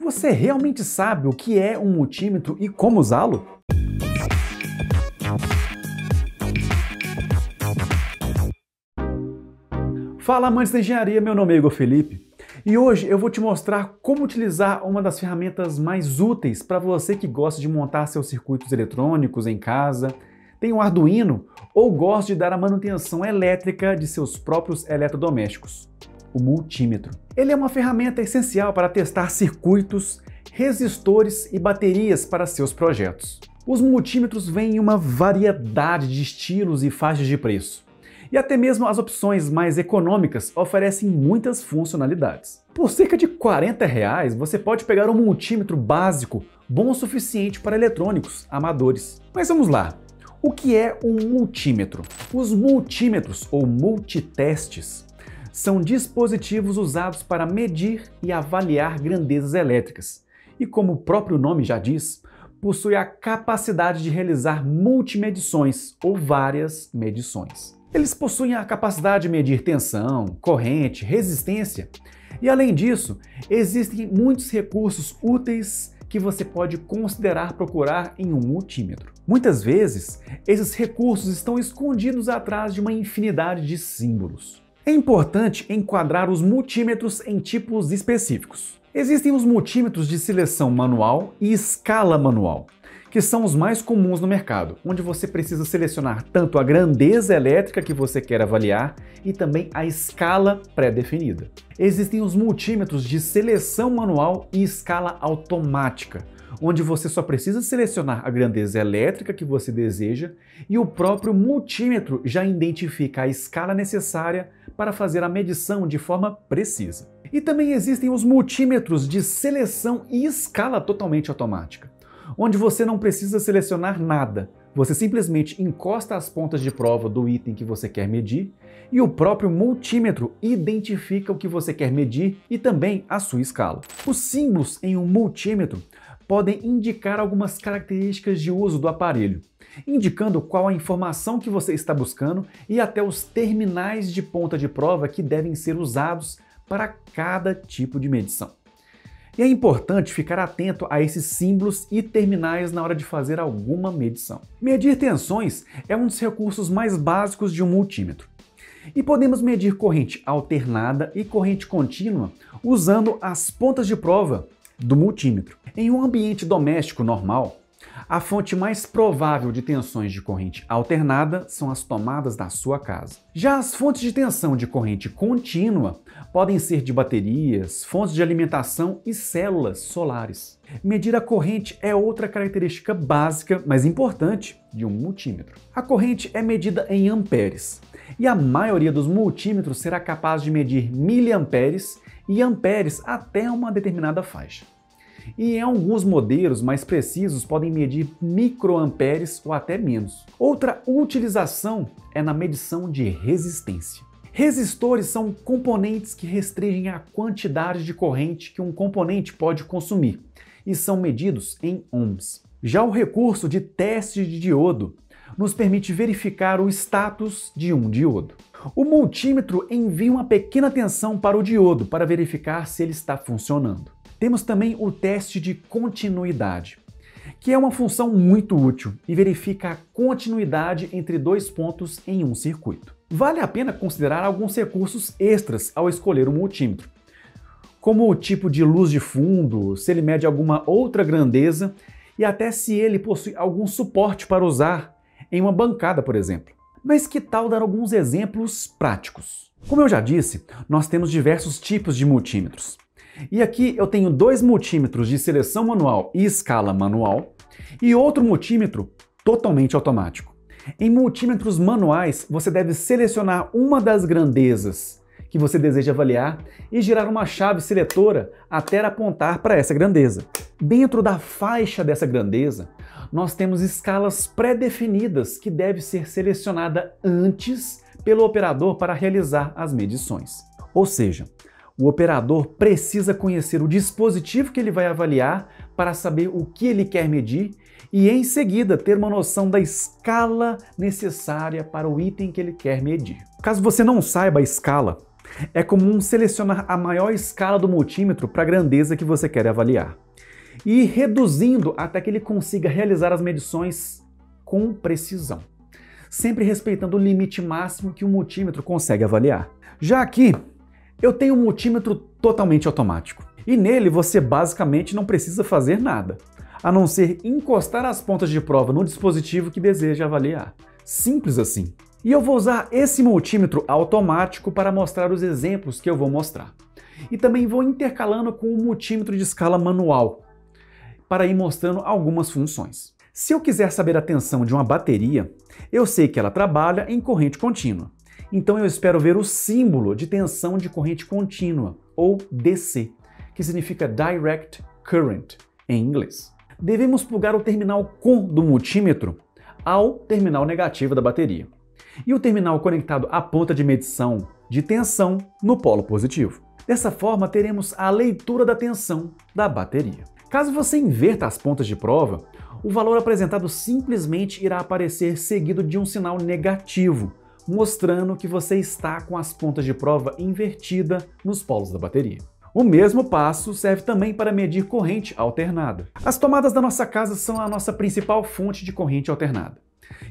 Você realmente sabe o que é um multímetro e como usá-lo? Fala, amantes da engenharia, meu nome é Igor Felipe e hoje eu vou te mostrar como utilizar uma das ferramentas mais úteis para você que gosta de montar seus circuitos eletrônicos em casa, tem um Arduino ou gosta de dar a manutenção elétrica de seus próprios eletrodomésticos. O multímetro. Ele é uma ferramenta essencial para testar circuitos, resistores e baterias para seus projetos. Os multímetros vêm em uma variedade de estilos e faixas de preço. E até mesmo as opções mais econômicas oferecem muitas funcionalidades. Por cerca de R$40, você pode pegar um multímetro básico, bom o suficiente para eletrônicos amadores. Mas vamos lá. O que é um multímetro? Os multímetros ou multitestes são dispositivos usados para medir e avaliar grandezas elétricas e, como o próprio nome já diz, possui a capacidade de realizar multimedições ou várias medições. Eles possuem a capacidade de medir tensão, corrente, resistência e, além disso, existem muitos recursos úteis que você pode considerar procurar em um multímetro. Muitas vezes, esses recursos estão escondidos atrás de uma infinidade de símbolos. É importante enquadrar os multímetros em tipos específicos. Existem os multímetros de seleção manual e escala manual, que são os mais comuns no mercado, onde você precisa selecionar tanto a grandeza elétrica que você quer avaliar e também a escala pré-definida. Existem os multímetros de seleção manual e escala automática, onde você só precisa selecionar a grandeza elétrica que você deseja e o próprio multímetro já identifica a escala necessária para fazer a medição de forma precisa. E também existem os multímetros de seleção e escala totalmente automática, onde você não precisa selecionar nada, você simplesmente encosta as pontas de prova do item que você quer medir e o próprio multímetro identifica o que você quer medir e também a sua escala. Os símbolos em um multímetro podem indicar algumas características de uso do aparelho, indicando qual a informação que você está buscando e até os terminais de ponta de prova que devem ser usados para cada tipo de medição. E é importante ficar atento a esses símbolos e terminais na hora de fazer alguma medição. Medir tensões é um dos recursos mais básicos de um multímetro. E podemos medir corrente alternada e corrente contínua usando as pontas de prova do multímetro. Em um ambiente doméstico normal, a fonte mais provável de tensões de corrente alternada são as tomadas da sua casa. Já as fontes de tensão de corrente contínua podem ser de baterias, fontes de alimentação e células solares. Medir a corrente é outra característica básica, mas importante, de um multímetro. A corrente é medida em amperes, e a maioria dos multímetros será capaz de medir miliamperes e amperes até uma determinada faixa. E em alguns modelos mais precisos podem medir microamperes ou até menos. Outra utilização é na medição de resistência. Resistores são componentes que restringem a quantidade de corrente que um componente pode consumir e são medidos em ohms. Já o recurso de teste de diodo nos permite verificar o status de um diodo. O multímetro envia uma pequena tensão para o diodo para verificar se ele está funcionando. Temos também o teste de continuidade, que é uma função muito útil e verifica a continuidade entre dois pontos em um circuito. Vale a pena considerar alguns recursos extras ao escolher um multímetro, como o tipo de luz de fundo, se ele mede alguma outra grandeza e até se ele possui algum suporte para usar em uma bancada, por exemplo. Mas que tal dar alguns exemplos práticos? Como eu já disse, nós temos diversos tipos de multímetros. E aqui eu tenho dois multímetros de seleção manual e escala manual e outro multímetro totalmente automático. Em multímetros manuais, você deve selecionar uma das grandezas que você deseja avaliar e girar uma chave seletora até apontar para essa grandeza. Dentro da faixa dessa grandeza, nós temos escalas pré-definidas que deve ser selecionada antes pelo operador para realizar as medições. Ou seja, o operador precisa conhecer o dispositivo que ele vai avaliar para saber o que ele quer medir e, em seguida, ter uma noção da escala necessária para o item que ele quer medir. Caso você não saiba a escala, É comum selecionar a maior escala do multímetro para a grandeza que você quer avaliar e ir reduzindo até que ele consiga realizar as medições com precisão, sempre respeitando o limite máximo que o multímetro consegue avaliar. Já aqui, eu tenho um multímetro totalmente automático e nele você basicamente não precisa fazer nada, a não ser encostar as pontas de prova no dispositivo que deseja avaliar. Simples assim. E eu vou usar esse multímetro automático para mostrar os exemplos que eu vou mostrar. E também vou intercalando com o multímetro de escala manual, para ir mostrando algumas funções. Se eu quiser saber a tensão de uma bateria, eu sei que ela trabalha em corrente contínua. Então eu espero ver o símbolo de tensão de corrente contínua, ou DC, que significa Direct Current, em inglês. Devemos plugar o terminal COM do multímetro ao terminal negativo da bateria, e o terminal conectado à ponta de medição de tensão no polo positivo. Dessa forma, teremos a leitura da tensão da bateria. Caso você inverta as pontas de prova, o valor apresentado simplesmente irá aparecer seguido de um sinal negativo, mostrando que você está com as pontas de prova invertida nos polos da bateria. O mesmo passo serve também para medir corrente alternada. As tomadas da nossa casa são a nossa principal fonte de corrente alternada.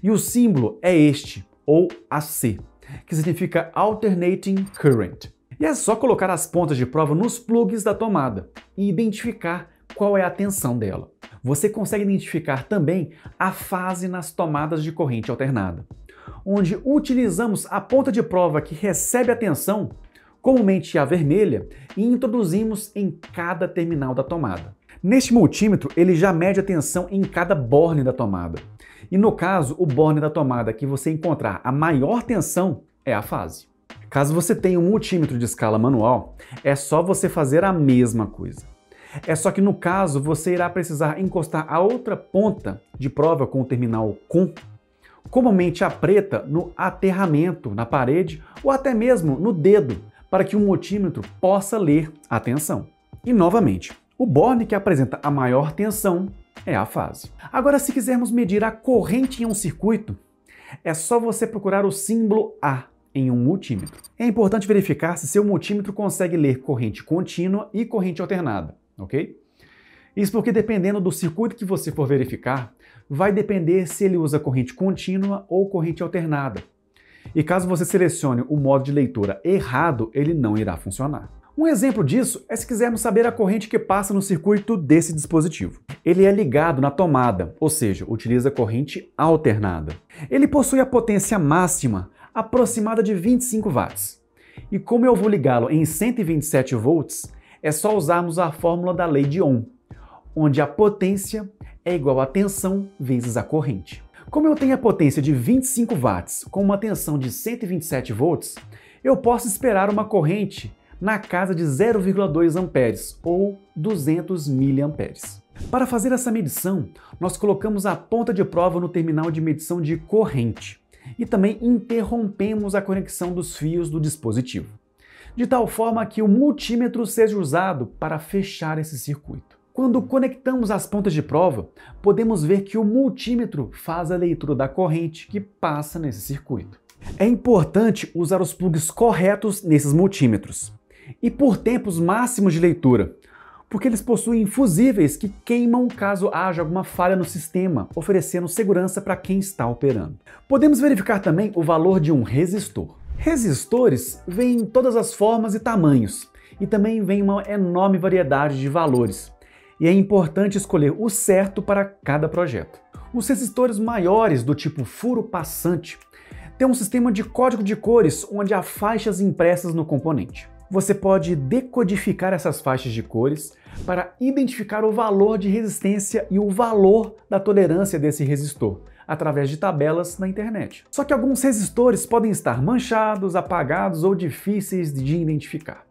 E o símbolo é este, ou AC, que significa Alternating Current. E é só colocar as pontas de prova nos plugs da tomada e identificar qual é a tensão dela. Você consegue identificar também a fase nas tomadas de corrente alternada, onde utilizamos a ponta de prova que recebe a tensão, comumente a vermelha, e introduzimos em cada terminal da tomada. Neste multímetro, ele já mede a tensão em cada borne da tomada. E no caso, o borne da tomada que você encontrar a maior tensão é a fase. Caso você tenha um multímetro de escala manual, é só você fazer a mesma coisa. É só que no caso, você irá precisar encostar a outra ponta de prova com o terminal COM, comumente a preta, no aterramento na parede ou até mesmo no dedo, para que o multímetro possa ler a tensão. E novamente, o borne que apresenta a maior tensão é a fase. Agora, se quisermos medir a corrente em um circuito, é só você procurar o símbolo A em um multímetro. É importante verificar se seu multímetro consegue ler corrente contínua e corrente alternada, ok? Isso porque, dependendo do circuito que você for verificar, vai depender se ele usa corrente contínua ou corrente alternada. E caso você selecione o modo de leitura errado, ele não irá funcionar. Um exemplo disso é se quisermos saber a corrente que passa no circuito desse dispositivo. Ele é ligado na tomada, ou seja, utiliza corrente alternada. Ele possui a potência máxima, aproximada de 25 watts. E como eu vou ligá-lo em 127 volts, é só usarmos a fórmula da lei de Ohm, onde a potência é igual à tensão vezes a corrente. Como eu tenho a potência de 25 watts com uma tensão de 127 volts, eu posso esperar uma corrente na casa de 0,2 amperes, ou 200 miliamperes. Para fazer essa medição, nós colocamos a ponta de prova no terminal de medição de corrente e também interrompemos a conexão dos fios do dispositivo, de tal forma que o multímetro seja usado para fechar esse circuito. Quando conectamos as pontas de prova, podemos ver que o multímetro faz a leitura da corrente que passa nesse circuito. É importante usar os plugs corretos nesses multímetros e por tempos máximos de leitura, porque eles possuem fusíveis que queimam caso haja alguma falha no sistema, oferecendo segurança para quem está operando. Podemos verificar também o valor de um resistor. Resistores vêm em todas as formas e tamanhos, e também vem uma enorme variedade de valores, e é importante escolher o certo para cada projeto. Os resistores maiores, do tipo furo passante, têm um sistema de código de cores onde há faixas impressas no componente. Você pode decodificar essas faixas de cores para identificar o valor de resistência e o valor da tolerância desse resistor, através de tabelas na internet. Só que alguns resistores podem estar manchados, apagados ou difíceis de identificar.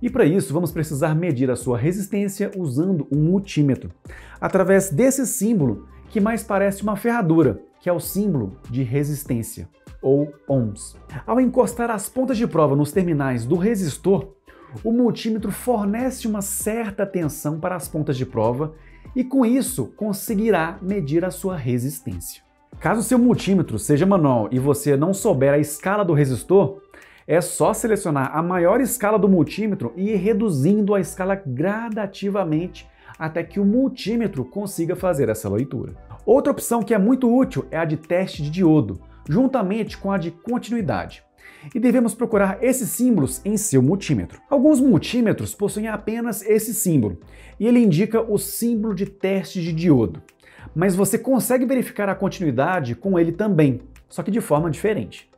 E para isso, vamos precisar medir a sua resistência usando um multímetro, através desse símbolo que mais parece uma ferradura, que é o símbolo de resistência, ou ohms. Ao encostar as pontas de prova nos terminais do resistor, o multímetro fornece uma certa tensão para as pontas de prova e com isso conseguirá medir a sua resistência. Caso seu multímetro seja manual e você não souber a escala do resistor, É só selecionar a maior escala do multímetro e ir reduzindo a escala gradativamente até que o multímetro consiga fazer essa leitura. Outra opção que é muito útil é a de teste de diodo, juntamente com a de continuidade. E devemos procurar esses símbolos em seu multímetro. Alguns multímetros possuem apenas esse símbolo, e ele indica o símbolo de teste de diodo. Mas você consegue verificar a continuidade com ele também, só que de forma diferente.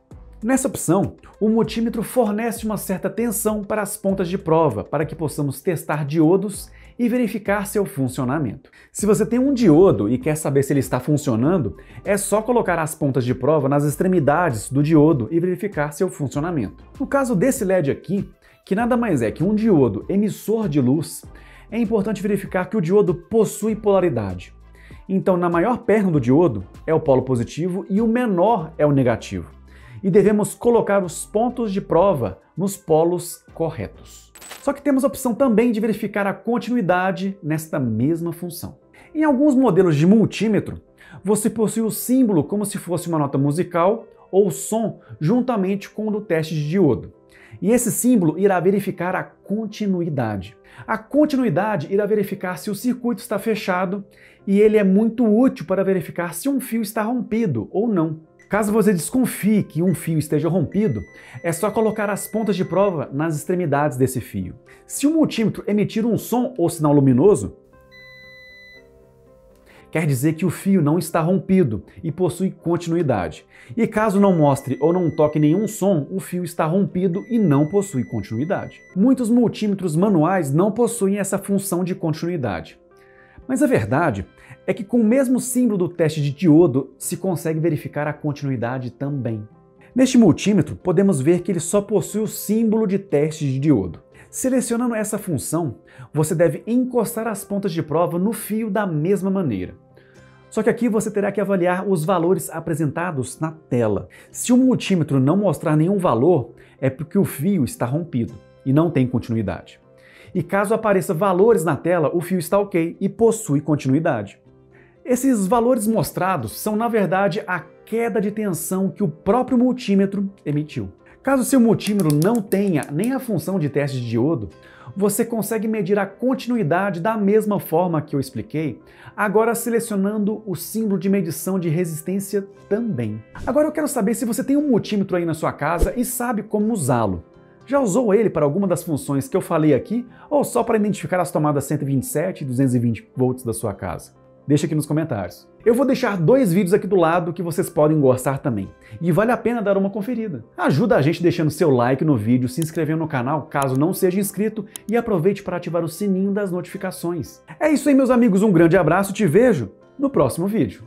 Nessa opção, o multímetro fornece uma certa tensão para as pontas de prova, para que possamos testar diodos e verificar seu funcionamento. Se você tem um diodo e quer saber se ele está funcionando, é só colocar as pontas de prova nas extremidades do diodo e verificar seu funcionamento. No caso desse LED aqui, que nada mais é que um diodo emissor de luz, é importante verificar que o diodo possui polaridade. Então, na maior perna do diodo é o polo positivo e o menor é o negativo. E devemos colocar os pontos de prova nos polos corretos. Só que temos a opção também de verificar a continuidade nesta mesma função. Em alguns modelos de multímetro, você possui o símbolo como se fosse uma nota musical ou som juntamente com o do teste de diodo. E esse símbolo irá verificar a continuidade. A continuidade irá verificar se o circuito está fechado e ele é muito útil para verificar se um fio está rompido ou não. Caso você desconfie que um fio esteja rompido, é só colocar as pontas de prova nas extremidades desse fio. Se o multímetro emitir um som ou sinal luminoso, quer dizer que o fio não está rompido e possui continuidade. E caso não mostre ou não toque nenhum som, o fio está rompido e não possui continuidade. Muitos multímetros manuais não possuem essa função de continuidade. Mas a verdade é que com o mesmo símbolo do teste de diodo, se consegue verificar a continuidade também. Neste multímetro, podemos ver que ele só possui o símbolo de teste de diodo. Selecionando essa função, você deve encostar as pontas de prova no fio da mesma maneira. Só que aqui você terá que avaliar os valores apresentados na tela. Se o multímetro não mostrar nenhum valor, é porque o fio está rompido e não tem continuidade. E caso apareça valores na tela, o fio está ok e possui continuidade. Esses valores mostrados são, na verdade, a queda de tensão que o próprio multímetro emitiu. Caso seu multímetro não tenha nem a função de teste de diodo, você consegue medir a continuidade da mesma forma que eu expliquei, agora selecionando o símbolo de medição de resistência também. Agora eu quero saber se você tem um multímetro aí na sua casa e sabe como usá-lo. Já usou ele para alguma das funções que eu falei aqui ou só para identificar as tomadas 127 e 220 volts da sua casa? Deixa aqui nos comentários. Eu vou deixar dois vídeos aqui do lado que vocês podem gostar também. E vale a pena dar uma conferida. Ajuda a gente deixando seu like no vídeo, se inscrevendo no canal caso não seja inscrito e aproveite para ativar o sininho das notificações. É isso aí, meus amigos. Um grande abraço e te vejo no próximo vídeo.